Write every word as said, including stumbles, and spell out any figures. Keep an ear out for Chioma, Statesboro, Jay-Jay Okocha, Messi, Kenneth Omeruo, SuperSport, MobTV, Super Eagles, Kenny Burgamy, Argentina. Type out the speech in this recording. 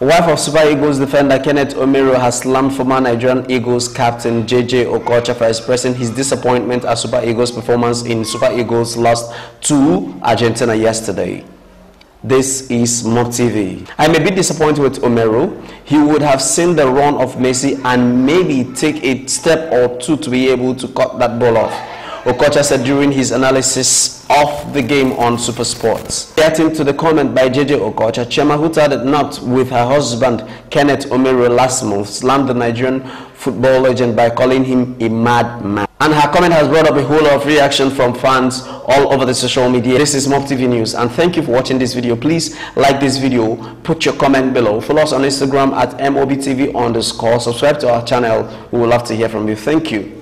Wife of Super Eagles defender Kenneth Omeruo has slammed former Nigerian Eagles captain Jay-Jay Okocha for expressing his disappointment at Super Eagles' performance in Super Eagles' loss to Argentina yesterday. This is MobTV. I may be disappointed with Omeruo. He would have seen the run of Messi and maybe take a step or two to be able to cut that ball off, Okocha said during his analysis of the game on SuperSport. Reacting to the comment by J J Okocha, Chioma, who tied it not with her husband Kenneth Omeruo last month, slammed the Nigerian football legend by calling him a madman. And her comment has brought up a whole lot of reaction from fans all over the social media. This is MobTV News, and thank you for watching this video. Please like this video, put your comment below, follow us on Instagram at MobTV underscore, subscribe to our channel. We would love to hear from you. Thank you.